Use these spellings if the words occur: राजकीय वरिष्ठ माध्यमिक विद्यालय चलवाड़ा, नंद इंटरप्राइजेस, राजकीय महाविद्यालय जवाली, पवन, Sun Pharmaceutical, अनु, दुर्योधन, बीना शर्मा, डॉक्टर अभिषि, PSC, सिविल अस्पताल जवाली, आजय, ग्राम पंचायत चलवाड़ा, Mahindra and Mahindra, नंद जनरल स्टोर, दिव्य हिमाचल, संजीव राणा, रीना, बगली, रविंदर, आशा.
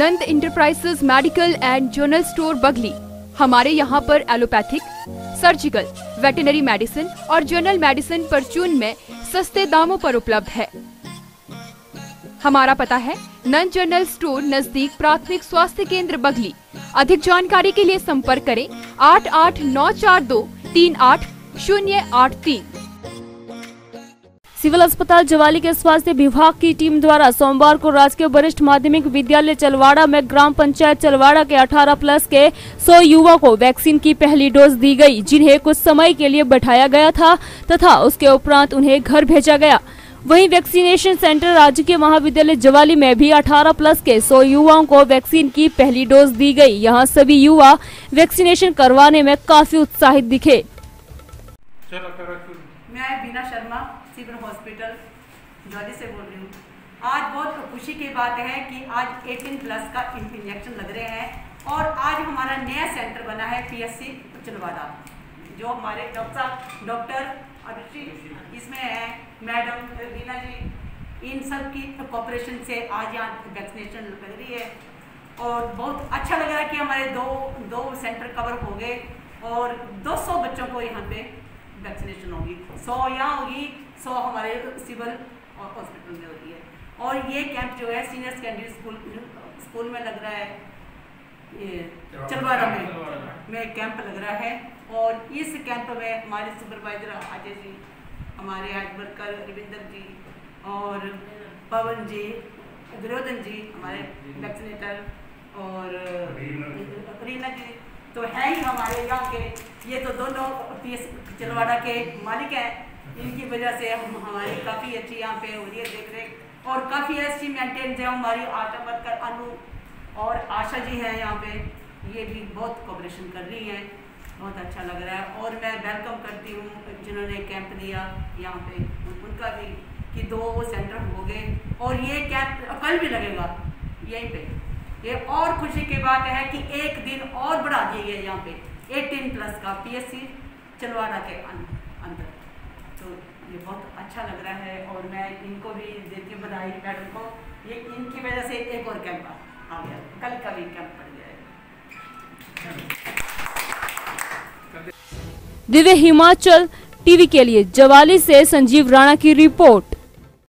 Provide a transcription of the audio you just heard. नंद इंटरप्राइजेस medical and general store बगली। हमारे यहाँ पर एलोपैथिक, सर्जिकल, वेटरनरी मेडिसिन और जनरल मेडिसिन परचून में सस्ते दामों पर उपलब्ध है। हमारा पता है नंद जनरल स्टोर, नजदीक प्राथमिक स्वास्थ्य केंद्र बगली। अधिक जानकारी के लिए संपर्क करें 8894238083। सिविल अस्पताल जवाली के स्वास्थ्य विभाग की टीम द्वारा सोमवार को राजकीय वरिष्ठ माध्यमिक विद्यालय चलवाड़ा में ग्राम पंचायत चलवाड़ा के 18+ के 100 युवाओं को वैक्सीन की पहली डोज दी गई, जिन्हें कुछ समय के लिए बैठाया गया था तथा उसके उपरांत उन्हें घर भेजा गया। वहीं वैक्सीनेशन सेंटर राजकीय महाविद्यालय जवाली में भी 18+ के 100 युवाओं को वैक्सीन की पहली डोज दी गई। यहाँ सभी युवा वैक्सीनेशन करवाने में काफी उत्साहित दिखे। मैं बीना शर्मा सिविल हॉस्पिटल जवाली से बोल रही हूँ। आज बहुत खुशी की बात है कि आज 18+ का इंजेक्शन लग रहे हैं और आज हमारा नया सेंटर बना है PSC चलवाड़ा, जो हमारे डॉक्टर अभिषि इसमें है, मैडम रीना जी, इन सब की कॉपरेशन से आज यहाँ वैक्सीनेशन लग रही है और बहुत अच्छा लग रहा है कि हमारे दो सेंटर कवर हो गए और 200 बच्चों को यहाँ पे वैक्सीनेशन होगी। 100 यहाँ होगी, 100 हमारे सिविल हॉस्पिटल में होती है। और ये कैंप जो है सीनियर सेकेंडरी स्कूल में लग रहा है, ये चलवाड़ा में कैंप लग रहा है। और इस कैंप में हमारे सुपरवाइजर आजय जी, हमारे आज वर्कर रविंदर जी और पवन जी, दुर्योधन जी हमारे वैक्सीनेटर और रीना जी तो है ही हमारे यहाँ के। ये तो दोनों PSC चलवाड़ा के मालिक हैं, इनकी वजह से हम हमारी काफ़ी अच्छी यहाँ पे हो रही है देख रेख और काफ़ी अच्छी मेंटेन है। हमारी आशा वर्कर अनु और आशा जी हैं यहाँ पे, ये भी बहुत कोऑपरेशन कर रही हैं, बहुत अच्छा लग रहा है। और मैं वेलकम करती हूँ जिन्होंने कैंप लिया यहाँ पे उनका भी, कि 2 सेंटर हो गए और ये कैंप कल भी लगेगा यहीं पर। ये और खुशी की बात है कि एक दिन और बढ़ा दिए गए यहाँ पे 18+ का PSC चलवाड़ा के अंदर, तो ये बहुत अच्छा लग रहा है। और मैं इनको भी देती हूँ बधाई मैडम को, ये इनकी वजह से एक और कैंप आ गया, कल का भी कैंप पड़ जाएगा। दिव्य हिमाचल टीवी के लिए जवाली से संजीव राणा की रिपोर्ट।